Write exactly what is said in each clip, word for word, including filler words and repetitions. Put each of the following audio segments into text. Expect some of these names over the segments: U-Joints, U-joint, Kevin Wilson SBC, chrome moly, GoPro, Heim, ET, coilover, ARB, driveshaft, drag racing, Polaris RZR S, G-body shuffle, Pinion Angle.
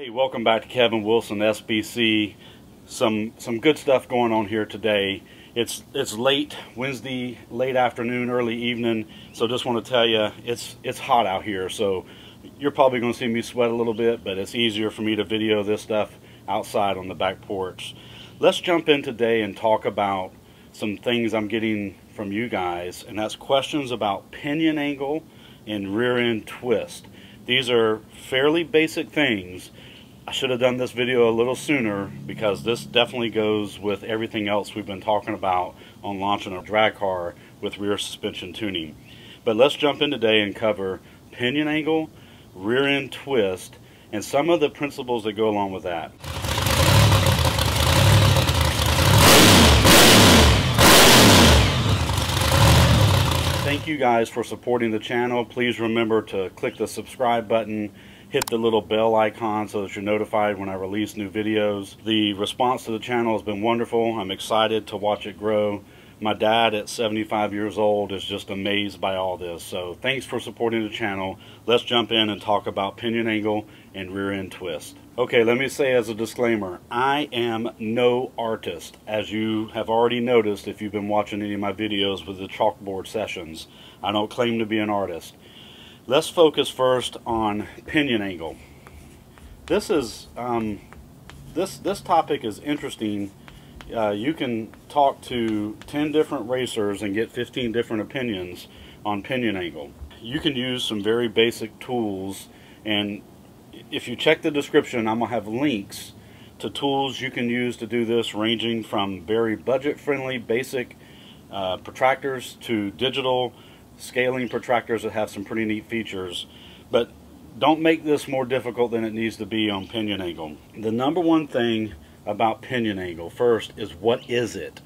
Hey, welcome back to Kevin Wilson S B C. Some some good stuff going on here today. It's it's late Wednesday, late afternoon, early evening. So just want to tell you, it's it's hot out here. So you're probably going to see me sweat a little bit, but it's easier for me to video this stuff outside on the back porch. Let's jump in today and talk about some things I'm getting from you guys, and that's questions about pinion angle and rear end twist. These are fairly basic things. I should have done this video a little sooner because this definitely goes with everything else we've been talking about on launching a drag car with rear suspension tuning. But let's jump in today and cover pinion angle, rear end twist, and some of the principles that go along with that. Thank you guys for supporting the channel. Please remember to click the subscribe button, hit the little bell icon so that you're notified when I release new videos. The response to the channel has been wonderful. I'm excited to watch it grow. My dad at seventy-five years old is just amazed by all this. So thanks for supporting the channel. Let's jump in and talk about pinion angle and rear end twist. Okay, let me say as a disclaimer, I am no artist, as you have already noticed if you've been watching any of my videos with the chalkboard sessions. I don't claim to be an artist. Let's focus first on pinion angle. This is um, this this topic is interesting. Uh, you can talk to ten different racers and get fifteen different opinions on pinion angle. You can use some very basic tools, and if you check the description, I'm going to have links to tools you can use to do this, ranging from very budget-friendly, basic uh, protractors to digital scaling protractors that have some pretty neat features. But don't make this more difficult than it needs to be on pinion angle. The number one thing about pinion angle, first, is what is it?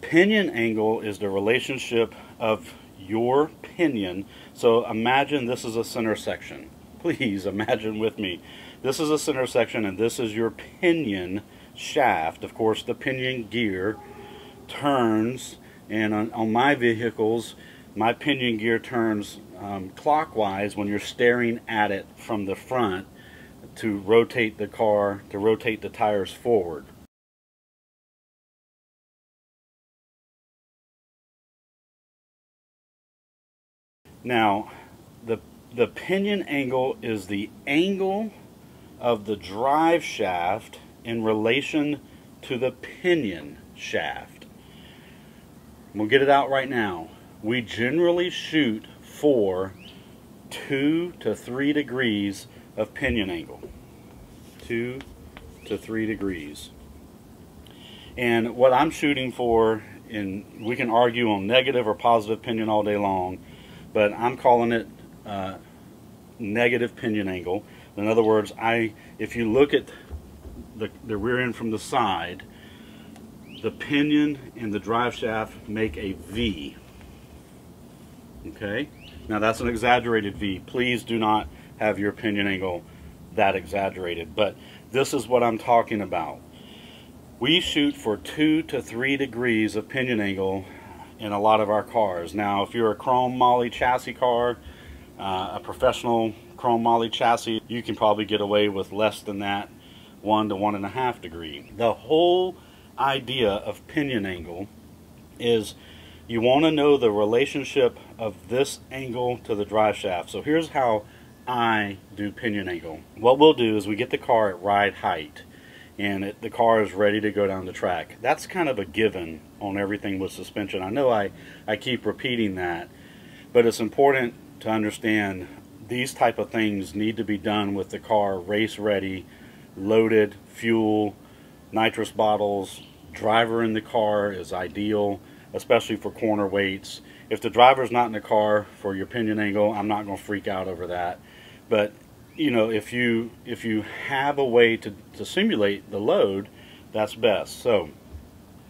Pinion angle is the relationship of your pinion. So imagine this is a center section. Please imagine with me, this is a center section and this is your pinion shaft. Of course, the pinion gear turns, and on, on my vehicles, my pinion gear turns um, clockwise when you're staring at it from the front to rotate the car, to rotate the tires forward. Now, the The pinion angle is the angle of the drive shaft in relation to the pinion shaft. We'll get it out right now. We generally shoot for two to three degrees of pinion angle. Two to three degrees. And what I'm shooting for, and we can argue on negative or positive pinion all day long, but I'm calling it Uh, negative pinion angle. In other words, I if you look at the, the rear end from the side, the pinion and the drive shaft make a V. Okay? Now that's an exaggerated V. Please do not have your pinion angle that exaggerated, but this is what I'm talking about. We shoot for two to three degrees of pinion angle in a lot of our cars. Now if you're a chrome molly chassis car, Uh, a professional chrome molly chassis, you can probably get away with less than that, one to one and a half degree. The whole idea of pinion angle is you want to know the relationship of this angle to the drive shaft. So here's how I do pinion angle. What we'll do is we get the car at ride height, and it, the car is ready to go down the track. That's kind of a given on everything with suspension. I know I, I keep repeating that, but it's important to understand these type of things need to be done with the car race ready, loaded, fuel, nitrous bottles, driver in the car is ideal, especially for corner weights. If the driver's not in the car for your pinion angle, I'm not going to freak out over that. But you know, if you if you have a way to, to simulate the load, that's best. So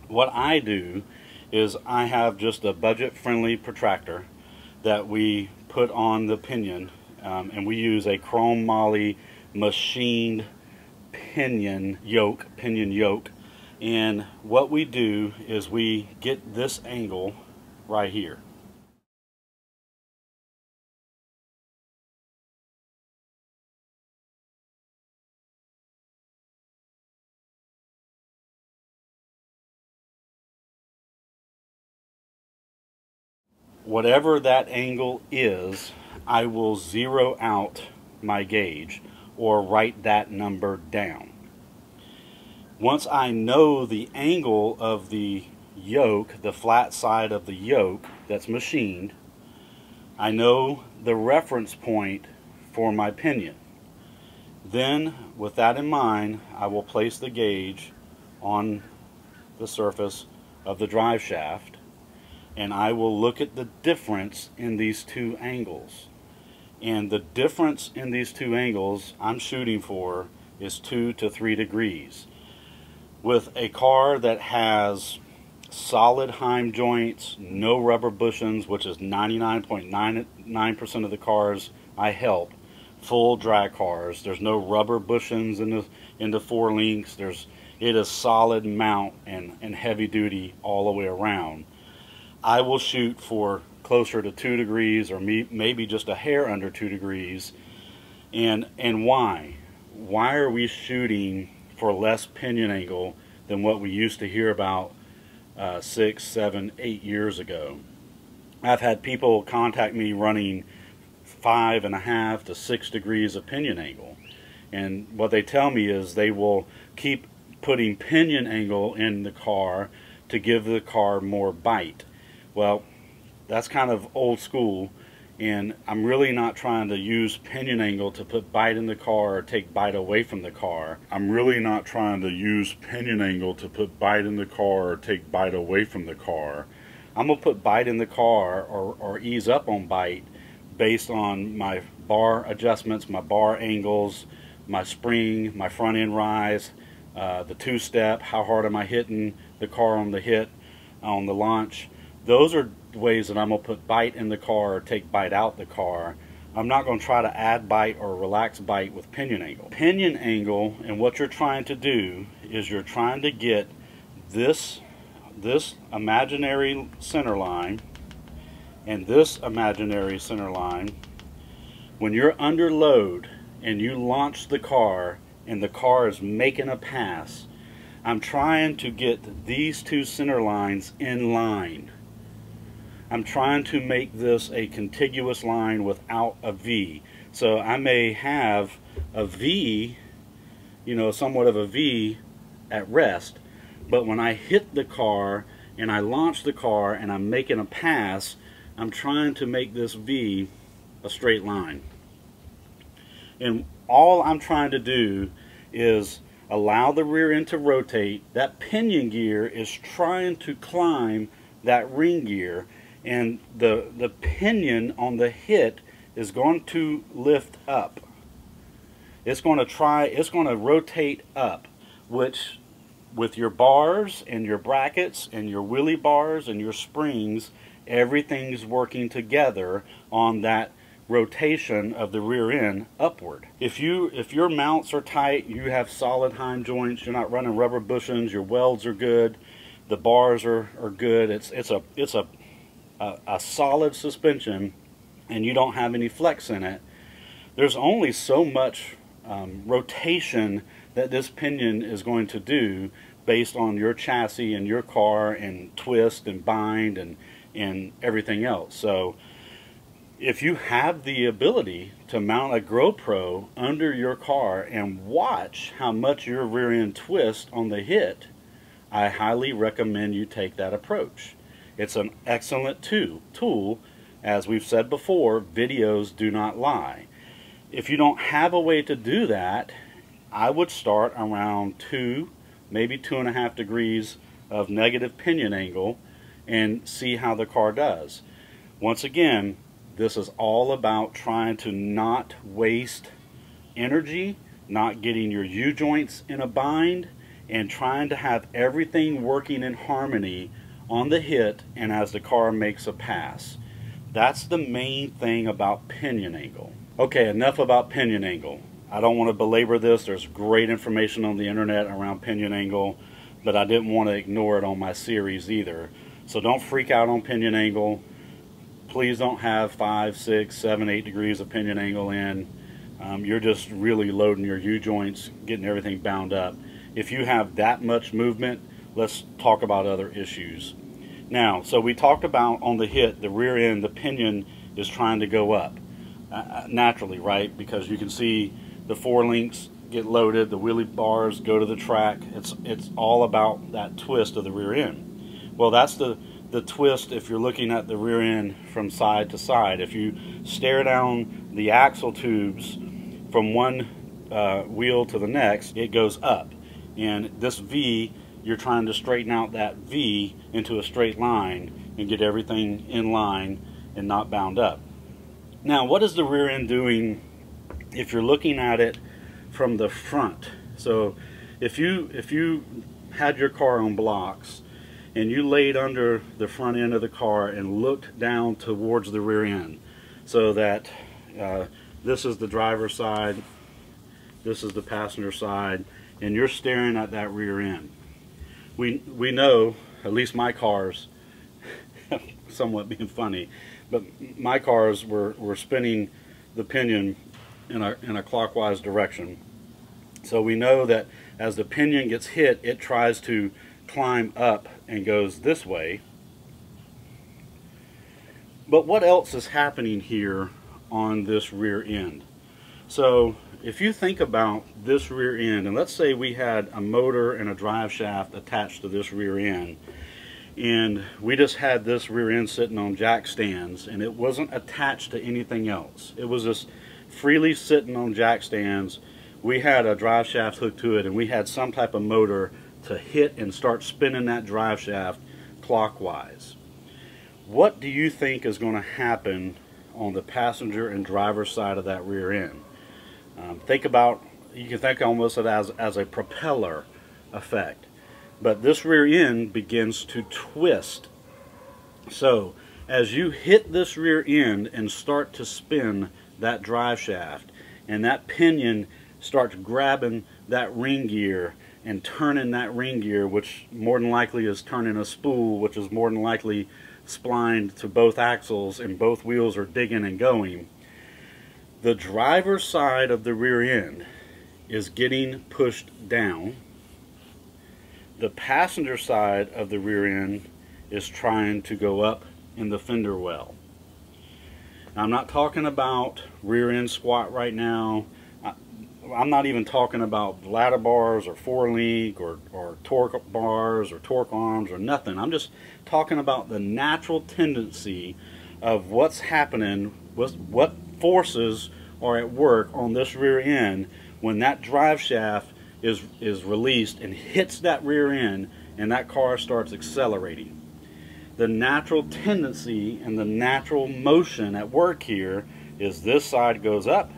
what I do is I have just a budget-friendly protractor that we put on the pinion, um, and we use a chrome moly machined pinion yoke, pinion yoke. And what we do is we get this angle right here. whatever that angle is, I will zero out my gauge or write that number down. Once I know the angle of the yoke, the flat side of the yoke that's machined, I know the reference point for my pinion. Then, with that in mind, I will place the gauge on the surface of the drive shaft, and I will look at the difference in these two angles. And the difference in these two angles I'm shooting for is two to three degrees. With a car that has solid Heim joints, no rubber bushings, which is ninety-nine point nine nine percent of the cars I help, full drag cars, there's no rubber bushings in the in the four links. There's it is solid mount and and heavy duty all the way around. I will shoot for closer to two degrees, or me, maybe just a hair under two degrees. And and why? Why are we shooting for less pinion angle than what we used to hear about uh, six, seven, eight years ago? I've had people contact me running five and a half to six degrees of pinion angle, and what they tell me is they will keep putting pinion angle in the car to give the car more bite. Well, that's kind of old school, and I'm really not trying to use pinion angle to put bite in the car or take bite away from the car. I'm really not trying to use pinion angle to put bite in the car or take bite away from the car. I'm gonna put bite in the car or, or ease up on bite based on my bar adjustments, my bar angles, my spring, my front end rise, uh, the two-step, how hard am I hitting the car on the hit, on the launch. Those are ways that I'm going to put bite in the car or take bite out the car. I'm not going to try to add bite or relax bite with pinion angle. Pinion angle, and what you're trying to do is you're trying to get this, this imaginary center line and this imaginary center line. When you're under load and you launch the car and the car is making a pass, I'm trying to get these two center lines in line. I'm trying to make this a contiguous line without a V. So I may have a V, you know, somewhat of a V at rest, but when I hit the car and I launch the car and I'm making a pass, I'm trying to make this V a straight line. And all I'm trying to do is allow the rear end to rotate. That pinion gear is trying to climb that ring gear, and the, the pinion on the hit is going to lift up. It's going to try, it's going to rotate up, which with your bars and your brackets and your wheelie bars and your springs, everything's working together on that rotation of the rear end upward. If you if your mounts are tight, you have solid Heim joints, you're not running rubber bushings, your welds are good, the bars are, are good, it's it's a it's a, a a solid suspension, and you don't have any flex in it, there's only so much um, rotation that this pinion is going to do based on your chassis and your car and twist and bind and and everything else. So if you have the ability to mount a GoPro under your car and watch how much your rear end twists on the hit, I highly recommend you take that approach. It's an excellent tool. As we've said before, videos do not lie. If you don't have a way to do that, I would start around two, maybe two and a half degrees of negative pinion angle and see how the car does. Once again, this is all about trying to not waste energy, not getting your U-joints in a bind, and trying to have everything working in harmony on the hit and as the car makes a pass. That's the main thing about pinion angle. Okay, enough about pinion angle. I don't want to belabor this. There's great information on the internet around pinion angle, but I didn't want to ignore it on my series either. So don't freak out on pinion angle. Please don't have five, six, seven, eight degrees of pinion angle in. Um, you're just really loading your U-joints, getting everything bound up. If you have that much movement, let's talk about other issues. Now, so we talked about on the hit, the rear end, the pinion is trying to go up uh, naturally, right? Because you can see the four links get loaded, the wheelie bars go to the track. It's, it's all about that twist of the rear end. Well, that's the, the twist if you're looking at the rear end from side to side. If you stare down the axle tubes from one uh, wheel to the next, it goes up. And this V, you're trying to straighten out that V into a straight line and get everything in line and not bound up. Now, what is the rear end doing if you're looking at it from the front? So if you if you had your car on blocks and you laid under the front end of the car and looked down towards the rear end, so that uh, this is the driver's side, this is the passenger side, and you're staring at that rear end. We, we know, at least my cars, somewhat being funny, but my cars were, were spinning the pinion in a, in a clockwise direction. So we know that as the pinion gets hit, it tries to climb up and goes this way. But what else is happening here on this rear end? So if you think about this rear end, and let's say we had a motor and a drive shaft attached to this rear end, and we just had this rear end sitting on jack stands, and it wasn't attached to anything else. It was just freely sitting on jack stands. We had a drive shaft hooked to it, and we had some type of motor to hit and start spinning that drive shaft clockwise. What do you think is going to happen on the passenger and driver side of that rear end? Um, think about, you can think almost of it as, as a propeller effect. But this rear end begins to twist. So as you hit this rear end and start to spin that drive shaft, and that pinion starts grabbing that ring gear and turning that ring gear, which more than likely is turning a spool, which is more than likely splined to both axles, and both wheels are digging and going. The driver's side of the rear end is getting pushed down. The passenger side of the rear end is trying to go up in the fender well. Now, I'm not talking about rear end squat right now. I, I'm not even talking about ladder bars or four link or, or torque bars or torque arms or nothing. I'm just talking about the natural tendency of what's happening, what's, what forces are at work on this rear end when that drive shaft is is released and hits that rear end and that car starts accelerating. The natural tendency and the natural motion at work here is this side goes up,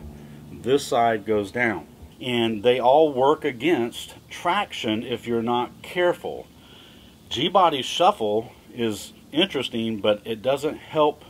this side goes down, and they all work against traction if you're not careful. G-body shuffle is interesting, but it doesn't help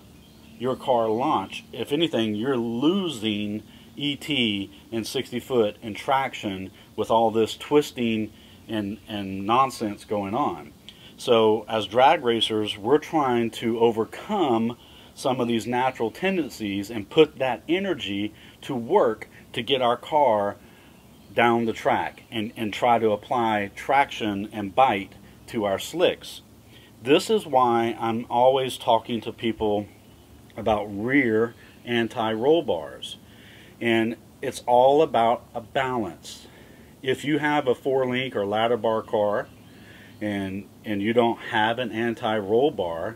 your car launch. If anything, you're losing E T and sixty foot and traction with all this twisting and, and nonsense going on. So as drag racers, we're trying to overcome some of these natural tendencies and put that energy to work to get our car down the track and, and try to apply traction and bite to our slicks. This is why I'm always talking to people about rear anti-roll bars, and it's all about a balance. If you have a four link or ladder bar car and and you don't have an anti-roll bar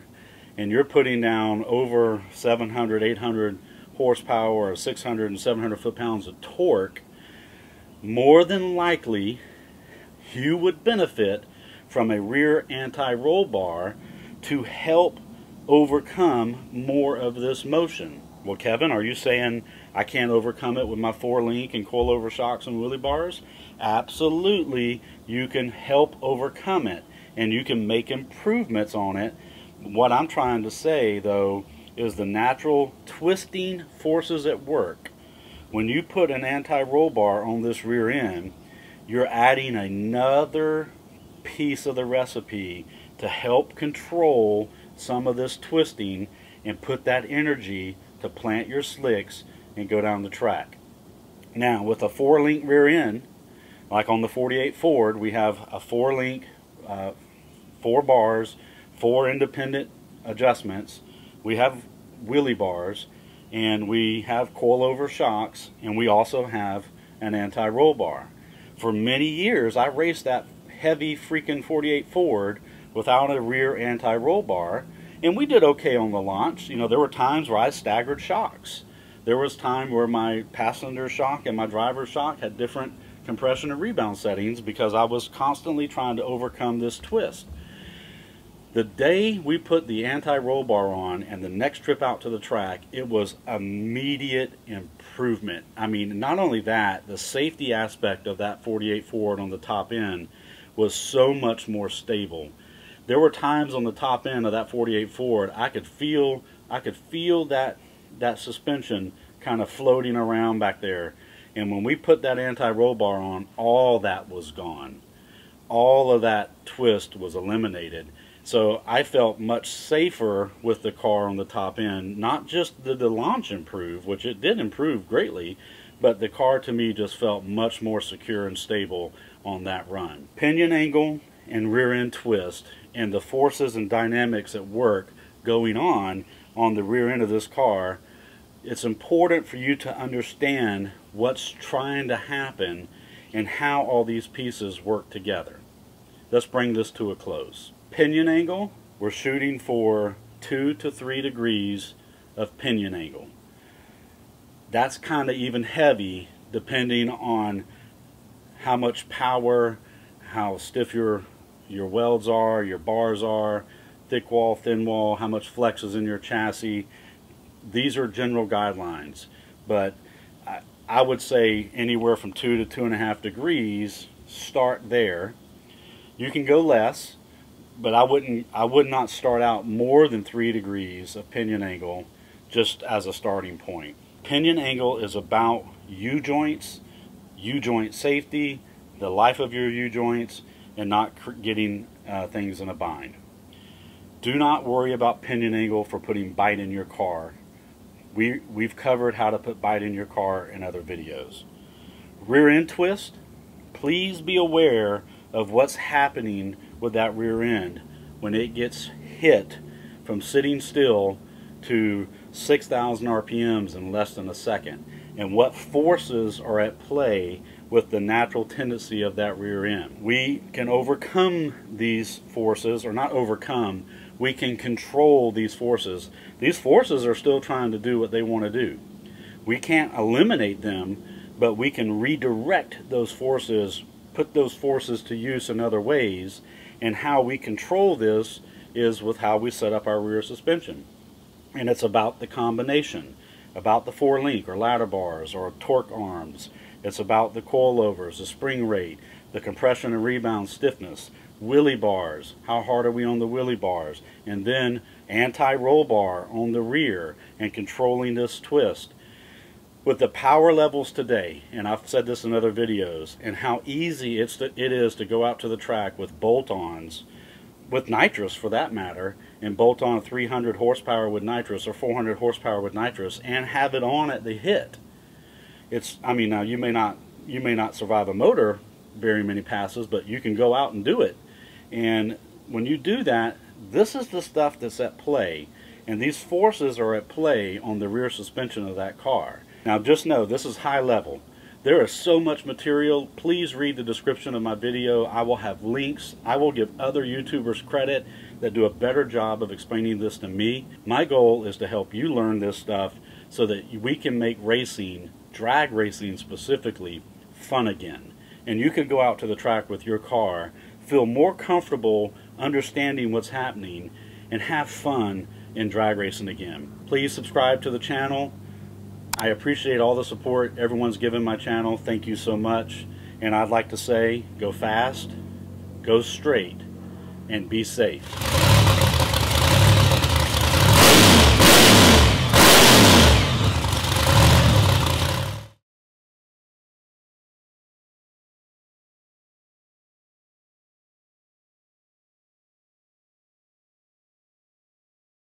and you're putting down over seven hundred, eight hundred horsepower or six hundred and seven hundred foot-pounds of torque, more than likely you would benefit from a rear anti-roll bar to help overcome more of this motion. Well, Kevin, are you saying I can't overcome it with my four link and coilover shocks and wheelie bars? Absolutely, you can help overcome it and you can make improvements on it. What I'm trying to say, though, is the natural twisting forces at work. When you put an anti-roll bar on this rear end, you're adding another piece of the recipe to help control some of this twisting and put that energy to plant your slicks and go down the track. Now, with a four link rear end, like on the forty-eight Ford, we have a four link, uh, four bars, four independent adjustments. We have wheelie bars, and we have coilover shocks, and we also have an anti-roll bar. For many years, I raced that heavy freaking forty-eight Ford without a rear anti-roll bar, and we did okay on the launch. You know, there were times where I staggered shocks. There was time where my passenger shock and my driver shock had different compression and rebound settings because I was constantly trying to overcome this twist. The day we put the anti-roll bar on and the next trip out to the track, it was immediate improvement. I mean, not only that, the safety aspect of that forty-eight Ford on the top end was so much more stable. There were times on the top end of that forty-eight Ford, I could feel, I could feel that, that suspension kind of floating around back there. And when we put that anti-roll bar on, all that was gone. All of that twist was eliminated. So I felt much safer with the car on the top end. Not just did the launch improve, which it did improve greatly, but the car to me just felt much more secure and stable on that run. Pinion angle and rear end twist and the forces and dynamics at work going on on the rear end of this car, it's important for you to understand what's trying to happen and how all these pieces work together. Let's bring this to a close. Pinion angle, we're shooting for two to three degrees of pinion angle. That's kind of even heavy depending on how much power, how stiff your your welds are, your bars are, thick wall, thin wall, how much flex is in your chassis. These are general guidelines, but I, I would say anywhere from two to two and a half degrees, start there. You can go less, but I wouldn't, I would not start out more than three degrees of pinion angle just as a starting point. Pinion angle is about U-joints, U-joint safety, the life of your U-joints, and not getting uh, things in a bind. Do not worry about pinion angle for putting bite in your car. We, we've covered how to put bite in your car in other videos. Rear end twist, please be aware of what's happening with that rear end when it gets hit from sitting still to six thousand R P Ms in less than a second, and what forces are at play with the natural tendency of that rear end. We can overcome these forces, or not overcome, we can control these forces. These forces are still trying to do what they want to do. We can't eliminate them, but we can redirect those forces, put those forces to use in other ways, and how we control this is with how we set up our rear suspension. And it's about the combination, about the four link or ladder bars or torque arms. It's about the coilovers, the spring rate, the compression and rebound stiffness, wheelie bars, how hard are we on the wheelie bars, and then anti-roll bar on the rear and controlling this twist. With the power levels today, and I've said this in other videos, and how easy it's to, it is to go out to the track with bolt-ons, with nitrous for that matter, and bolt-on three hundred horsepower with nitrous or four hundred horsepower with nitrous, and have it on at the hit. It's, I mean, now you may not you may not survive a motor very many passes, but you can go out and do it. And when you do that, this is the stuff that's at play, and these forces are at play on the rear suspension of that car. Now just know, this is high level. There is so much material. Please read the description of my video. I will have links. I will give other YouTubers credit that do a better job of explaining this to me. My goal is to help you learn this stuff so that we can make racing, drag racing specifically, fun again. And you can go out to the track with your car, feel more comfortable understanding what's happening, and have fun in drag racing again. Please subscribe to the channel. I appreciate all the support everyone's given my channel. Thank you so much. And I'd like to say, go fast, go straight, and be safe.